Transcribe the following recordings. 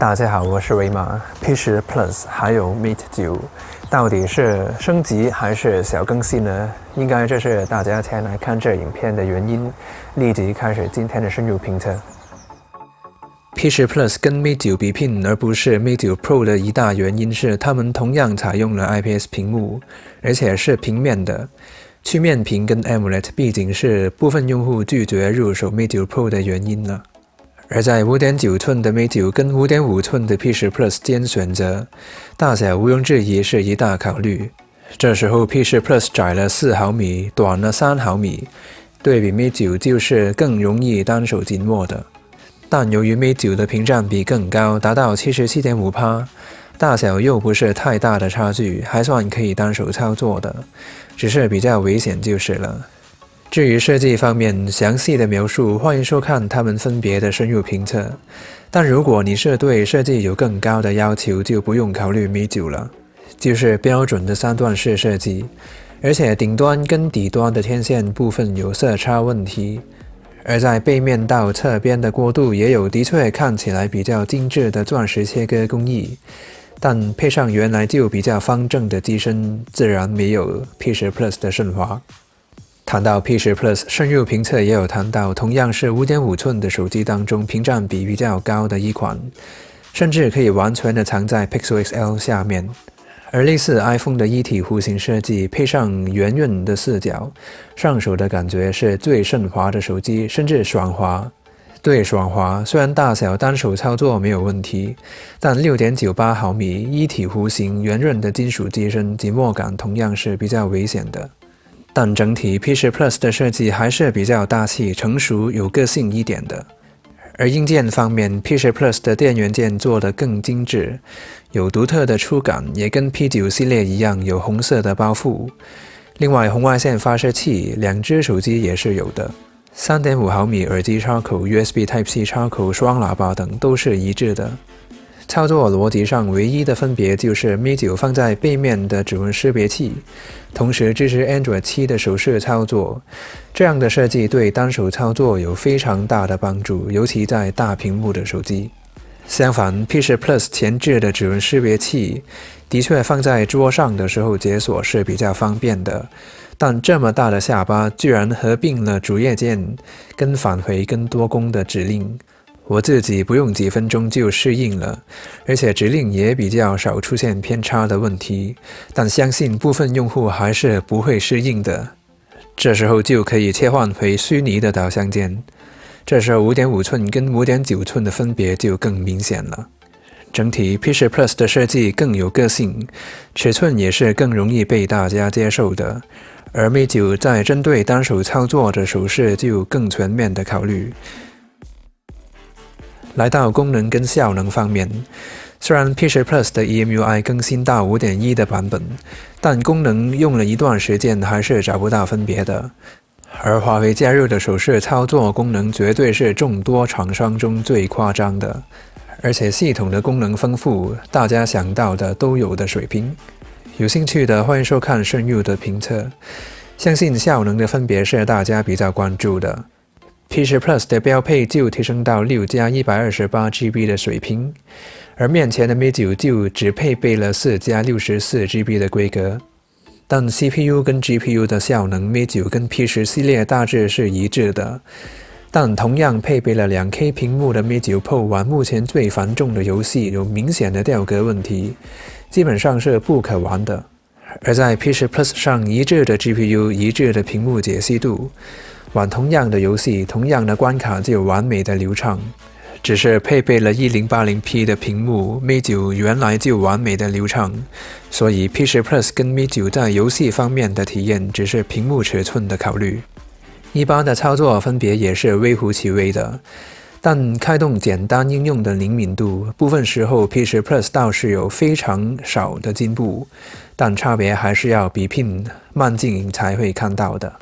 大家好，我是维马。P10 Plus 还有 Mate 9， 到底是升级还是小更新呢？应该这是大家前来看这影片的原因。立即开始今天的深入评测。P10 Plus 跟 Mate 9比拼，而不是 Mate 9 Pro 的一大原因是，它们同样采用了 IPS 屏幕，而且是平面的。 曲面屏跟 AMOLED 毕竟是部分用户拒绝入手 Mate 9 Pro 的原因了。而在 5.9 寸的 Mate 9跟 5.5 寸的 P10 Plus 间选择，大小毋庸置疑是一大考虑。这时候 P10 Plus 窄了4毫米，短了3毫米，对比 Mate 9就是更容易单手紧握的。但由于 Mate 9的屏占比更高，达到 77.5%。 大小又不是太大的差距，还算可以单手操作的，只是比较危险就是了。至于设计方面详细的描述，欢迎收看他们分别的深入评测。但如果你是对设计有更高的要求，就不用考虑 Mate 9了，就是标准的三段式设计，而且顶端跟底端的天线部分有色差问题，而在背面到侧边的过渡也有的确看起来比较精致的钻石切割工艺。 但配上原来就比较方正的机身，自然没有 P10 Plus 的顺滑。谈到 P10 Plus， 深入评测也有谈到，同样是 5.5 寸的手机当中，屏占比比较高的一款，甚至可以完全的藏在 Pixel XL 下面。而类似 iPhone 的一体弧形设计，配上圆润的视角，上手的感觉是最顺滑的手机，甚至爽滑。 对，爽滑。虽然大小单手操作没有问题，但 6.98 毫米一体弧形圆润的金属机身，紧握感同样是比较危险的。但整体 P10 Plus 的设计还是比较大气、成熟、有个性一点的。而硬件方面 ，P10 Plus 的电源键做得更精致，有独特的触感，也跟 P9 系列一样有红色的包覆。另外，红外线发射器两只手机也是有的。 3.5 毫米耳机插口、USB Type-C 插口、双喇叭等都是一致的。操作逻辑上唯一的分别就是 Mate 9放在背面的指纹识别器，同时支持 Android 7的手势操作。这样的设计对单手操作有非常大的帮助，尤其在大屏幕的手机。相反 ，P10 Plus 前置的指纹识别器的确放在桌上的时候解锁是比较方便的。 但这么大的下巴，居然合并了主页键跟返回跟多功的指令，我自己不用几分钟就适应了，而且指令也比较少出现偏差的问题。但相信部分用户还是不会适应的。这时候就可以切换回虚拟的导向键，这时候 5.5 寸跟 5.9 寸的分别就更明显了。 整体 P10 Plus 的设计更有个性，尺寸也是更容易被大家接受的。而 Mate 9在针对单手操作的手势就更全面的考虑。来到功能跟效能方面，虽然 P10 Plus 的 EMUI 更新到 5.1 的版本，但功能用了一段时间还是找不到分别的。而华为加入的手势操作功能绝对是众多厂商中最夸张的。 而且系统的功能丰富，大家想到的都有的水平。有兴趣的欢迎收看深入的评测。相信效能的分别是大家比较关注的。P10 Plus 的标配就提升到6+128GB 的水平，而面前的 Mate 9就只配备了4+64GB 的规格。但 CPU 跟 GPU 的效能 ，Mate 9跟 P10 系列大致是一致的。 但同样配备了 2K 屏幕的 Mate 9 Pro 玩目前最繁重的游戏有明显的掉格问题，基本上是不可玩的。而在 P10 Plus 上一致的 GPU、一致的屏幕解析度，玩同样的游戏、同样的关卡就完美的流畅。只是配备了 1080P 的屏幕 ，Mate 9原来就完美的流畅，所以 P10 Plus 跟 Mate 9在游戏方面的体验只是屏幕尺寸的考虑。 一般的操作分别也是微乎其微的，但开动简单应用的灵敏度，部分时候 P10 Plus 倒是有非常少的进步，但差别还是要比拼慢镜营才会看到的。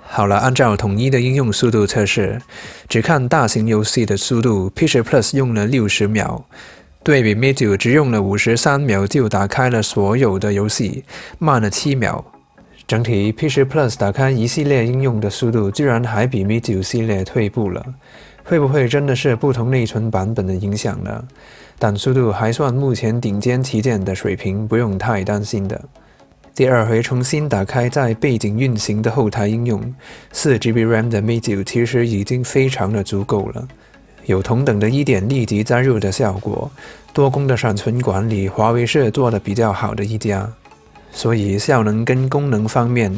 好了，按照统一的应用速度测试，只看大型游戏的速度 ，P10 Plus 用了60秒。 对比 Mate 9只用了53秒就打开了所有的游戏，慢了7秒。整体 P10 Plus 打开一系列应用的速度居然还比 Mate 9系列退步了，会不会真的是不同内存版本的影响呢？但速度还算目前顶尖旗舰的水平，不用太担心的。第二回重新打开在背景运行的后台应用， 4GB RAM 的 Mate 9其实已经非常的足够了。 有同等的一点立即加热的效果，多功的闪存管理，华为是做的比较好的一家，所以效能跟功能方面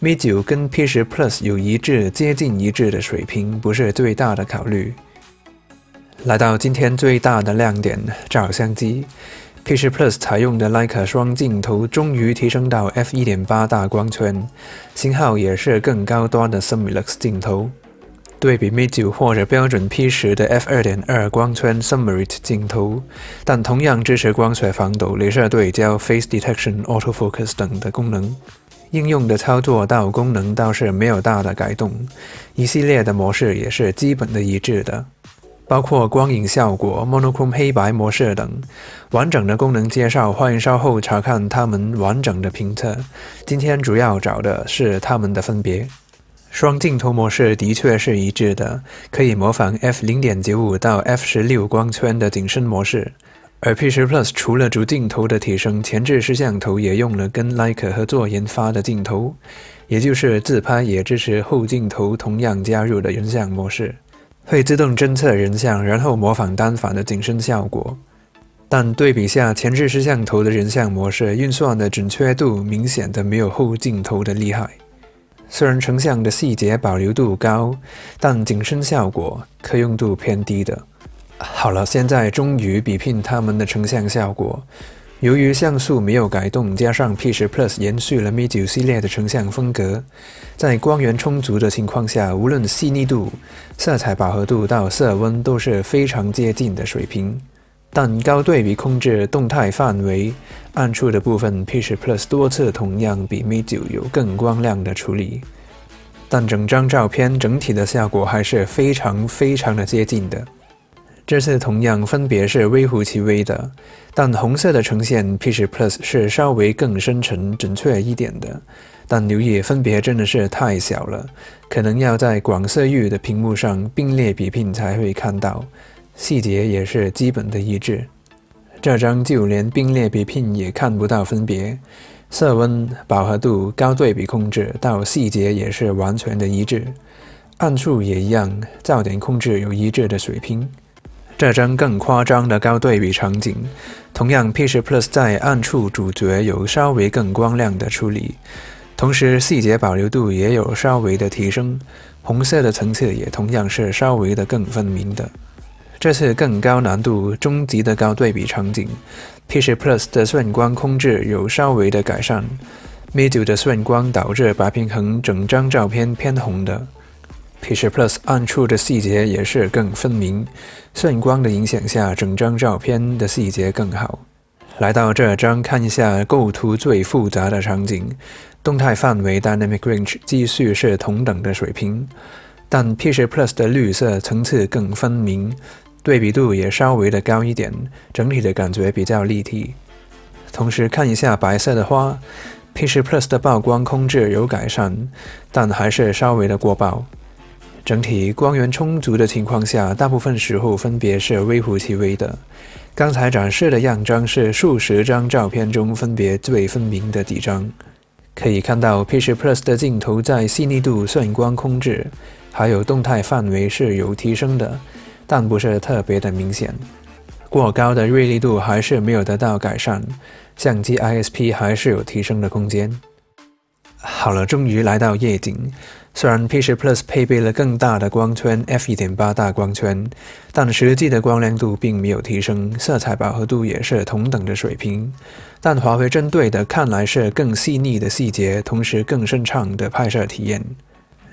，Mate 9跟 P10 Plus 有一致接近一致的水平，不是最大的考虑。来到今天最大的亮点，照相机 ，P10 Plus 采用的 Leica 双镜头终于提升到 f1.8 大光圈，型号也是更高端的 Summilux 镜头。 对比 Mate 9或者标准 P10 的 f2.2 光圈 Summarit 镜头，但同样支持光学防抖、镭射对焦、Face Detection、Autofocus 等的功能。应用的操作到功能倒是没有大的改动，一系列的模式也是基本的一致的，包括光影效果、Monochrome 黑白模式等。完整的功能介绍，欢迎稍后查看它们完整的评测。今天主要找的是它们的分别。 双镜头模式的确是一致的，可以模仿 f0.95 到 f16 光圈的景深模式。而 P10 Plus 除了主镜头的提升，前置摄像头也用了跟 Leica 合作研发的镜头，也就是自拍也支持后镜头同样加入的人像模式，会自动侦测人像，然后模仿单反的景深效果。 但对比下，前置摄像头的人像模式运算的准确度明显的没有后镜头的厉害。 虽然成像的细节保留度高，但景深效果可用度偏低的。好了，现在终于比拼它们的成像效果。由于像素没有改动，加上 P10 Plus 延续了 Mate 9系列的成像风格，在光源充足的情况下，无论细腻度、色彩饱和度到色温都是非常接近的水平。 但高对比控制、动态范围、暗处的部分 ，P10 Plus 多次同样比 Mate 9有更光亮的处理。但整张照片整体的效果还是非常的接近的。这次同样分别是微乎其微的，但红色的呈现 P10 Plus 是稍微更深沉、准确一点的。但留意分别真的是太小了，可能要在广色域的屏幕上并列比拼才会看到。 细节也是基本的一致，这张就连并列比拼也看不到分别，色温、饱和度、高对比控制到细节也是完全的一致，暗处也一样，噪点控制有一致的水平。这张更夸张的高对比场景，同样 P10 Plus 在暗处主角有稍微更光亮的处理，同时细节保留度也有稍微的提升，红色的层次也同样是稍微的更分明的。 这次更高难度、终极的高对比场景 ，P10 Plus 的眩光控制有稍微的改善 ，Mate 9的眩光导致白平衡，整张照片偏红的。P10 Plus 暗处的细节也是更分明，眩光的影响下，整张照片的细节更好。来到这张看一下构图最复杂的场景，动态范围 Dynamic Range 继续是同等的水平，但 P10 Plus 的绿色层次更分明。 对比度也稍微的高一点，整体的感觉比较立体。同时看一下白色的花 ，P10 Plus 的曝光控制有改善，但还是稍微的过曝。整体光源充足的情况下，大部分时候分别是微乎其微的。刚才展示的样张是数十张照片中分别最分明的几张。可以看到 P10 Plus 的镜头在细腻度、眩光控制，还有动态范围是有提升的。 但不是特别的明显，过高的锐利度还是没有得到改善，相机 ISP 还是有提升的空间。好了，终于来到夜景。虽然 P10 Plus 配备了更大的光圈 f1.8 大光圈，但实际的光亮度并没有提升，色彩饱和度也是同等的水平。但华为针对的看来是更细腻的细节，同时更顺畅的拍摄体验。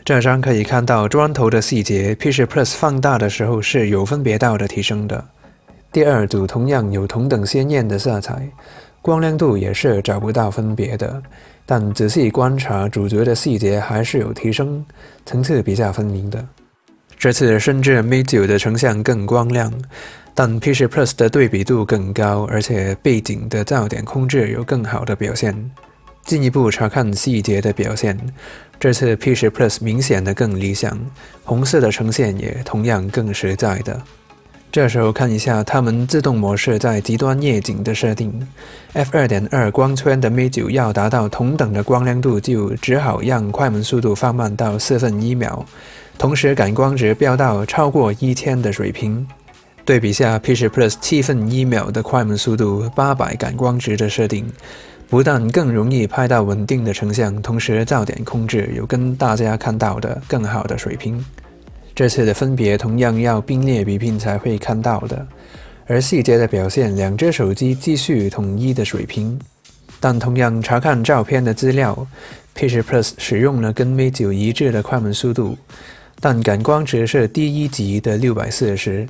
这张可以看到砖头的细节 ，P10 Plus 放大的时候是有分别到的提升的。第二组同样有同等鲜艳的色彩，光亮度也是找不到分别的，但仔细观察主角的细节还是有提升，层次比较分明的。这次甚至 Mate 9的成像更光亮，但 P10 Plus 的对比度更高，而且背景的噪点控制有更好的表现。进一步查看细节的表现，这次 P10 Plus 明显的更理想，红色的呈现也同样更实在的。 这时候看一下他们自动模式在极端夜景的设定 ，f2.2 光圈的 Mate 9要达到同等的光亮度，就只好让快门速度放慢到1/4秒，同时感光值飙到超过1000的水平。对比下 P10 Plus 1/7秒的快门速度、800感光值的设定，不但更容易拍到稳定的成像，同时噪点控制有跟大家看到的更好的水平。 这次的分别同样要并列比拼才会看到的，而细节的表现，两只手机继续统一的水平。但同样查看照片的资料 ，P10 Plus 使用了跟 Mate 9一致的快门速度，但感光值是第一级的640，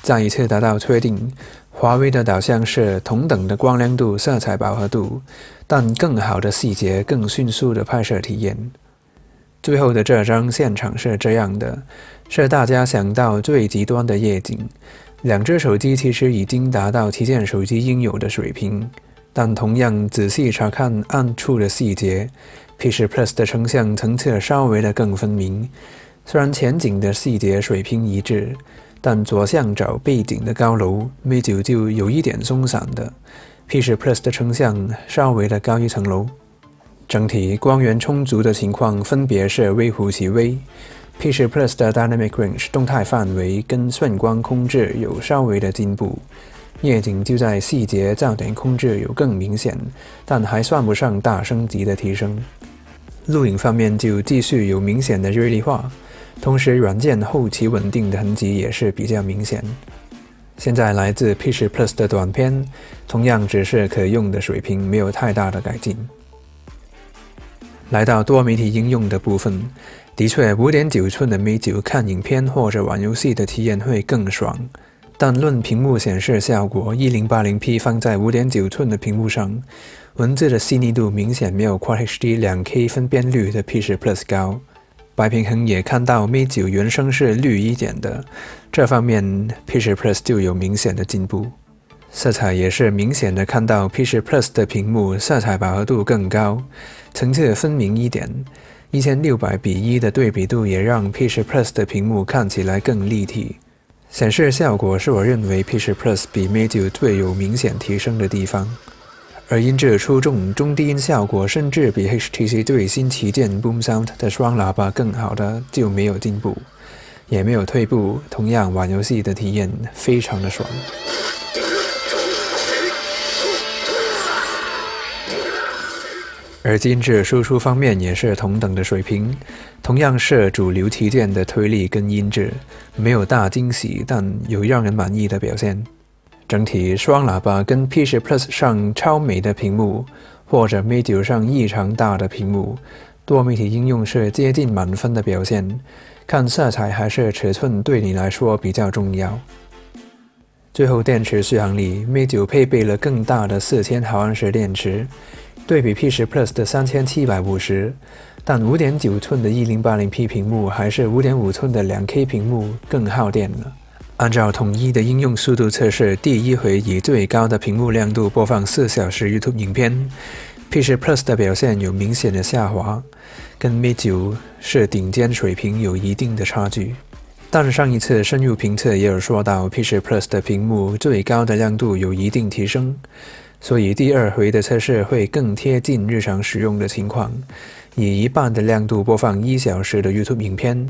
再一次达到确定。华为的导向是同等的光亮度、色彩饱和度，但更好的细节、更迅速的拍摄体验。 最后的这张现场是这样的，是大家想到最极端的夜景。两只手机其实已经达到旗舰手机应有的水平，但同样仔细查看暗处的细节 ，P10 Plus 的成像层次稍微的更分明。虽然前景的细节水平一致，但左上角背景的高楼 Mate 9就有一点松散的 ，P10 Plus 的成像稍微的高一层楼。 整体光源充足的情况分别是微乎其微 ，P10 Plus 的 Dynamic Range 动态范围跟眩光控制有稍微的进步，夜景就在细节噪点控制有更明显，但还算不上大升级的提升。录影方面就继续有明显的锐利化，同时软件后期稳定的痕迹也是比较明显。现在来自 P10 Plus 的短片，同样只是可用的水平，没有太大的改进。 来到多媒体应用的部分，的确， 5.9 寸的 Mate 9看影片或者玩游戏的体验会更爽，但论屏幕显示效果 ，1080P 放在 5.9 寸的屏幕上，文字的细腻度明显没有 Quad HD 2K 分辨率的 P10 Plus 高。白平衡也看到 Mate 9原生是绿一点的，这方面 P10 Plus 就有明显的进步。 色彩也是明显的看到 P10 Plus 的屏幕色彩饱和度更高，层次分明一点。1600:1的对比度也让 P10 Plus 的屏幕看起来更立体。显示效果是我认为 P10 Plus 比 Mate 9最有明显提升的地方，而音质出众，中低音效果甚至比 HTC 最新旗舰 Boom Sound 的双喇叭更好的就没有进步，也没有退步。同样玩游戏的体验非常的爽。 而音质输出方面也是同等的水平，同样是主流旗舰的推力跟音质，没有大惊喜，但有让人满意的表现。整体双喇叭跟 P10 Plus 上超美的屏幕，或者 Mate 9上异常大的屏幕，多媒体应用是接近满分的表现。看色彩还是尺寸对你来说比较重要。 最后，电池续航力 ，Mate 9配备了更大的4000毫安时电池，对比 P10 Plus 的3750，但 5.9 寸的 1080P 屏幕还是 5.5 寸的 2K 屏幕更耗电了。按照统一的应用速度测试，第一回以最高的屏幕亮度播放4小时 YouTube 影片 ，P10 Plus 的表现有明显的下滑，跟 Mate 9是顶尖水平有一定的差距。 但上一次深入评测也有说到 ，P10 Plus 的屏幕最高的亮度有一定提升，所以第二回的测试会更贴近日常使用的情况，以1/2的亮度播放1小时的 YouTube 影片，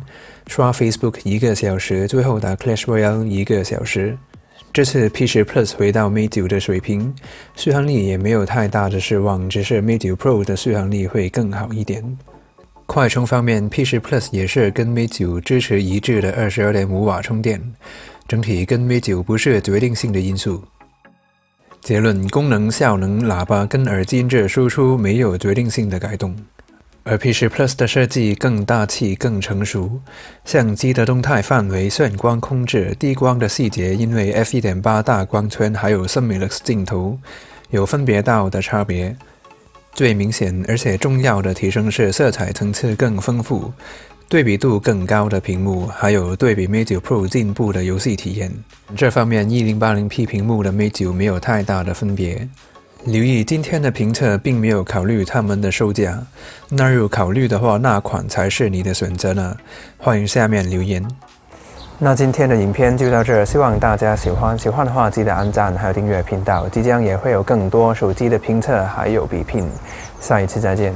刷 Facebook 1个小时，最后打 Clash Royale 1个小时。这次 P10 Plus 回到 Mate 9的水平，续航力也没有太大的失望，只是 Mate 9 Pro 的续航力会更好一点。 快充方面 ，P10 Plus 也是跟 Mate 9支持一致的22.5瓦充电，整体跟 Mate 9不是决定性的因素。结论：功能、效能、喇叭跟耳机音质输出没有决定性的改动，而 P10 Plus 的设计更大气、更成熟，相机的动态范围、眩光控制、低光的细节，因为 f1.8 大光圈还有 Summilux 镜头有分别到的差别。 最明显而且重要的提升是色彩层次更丰富、对比度更高的屏幕，还有对比 Mate 9 Pro 进步的游戏体验。这方面，1080P 屏幕的 Mate 9没有太大的分别。留意今天的评测并没有考虑他们的售价，那有考虑的话，那款才是你的选择呢？欢迎下面留言。那今天的影片就到这，希望大家喜欢。喜欢的话记得按赞还有订阅频道，即将也会有更多手机的评测还有比拼。下一次再见。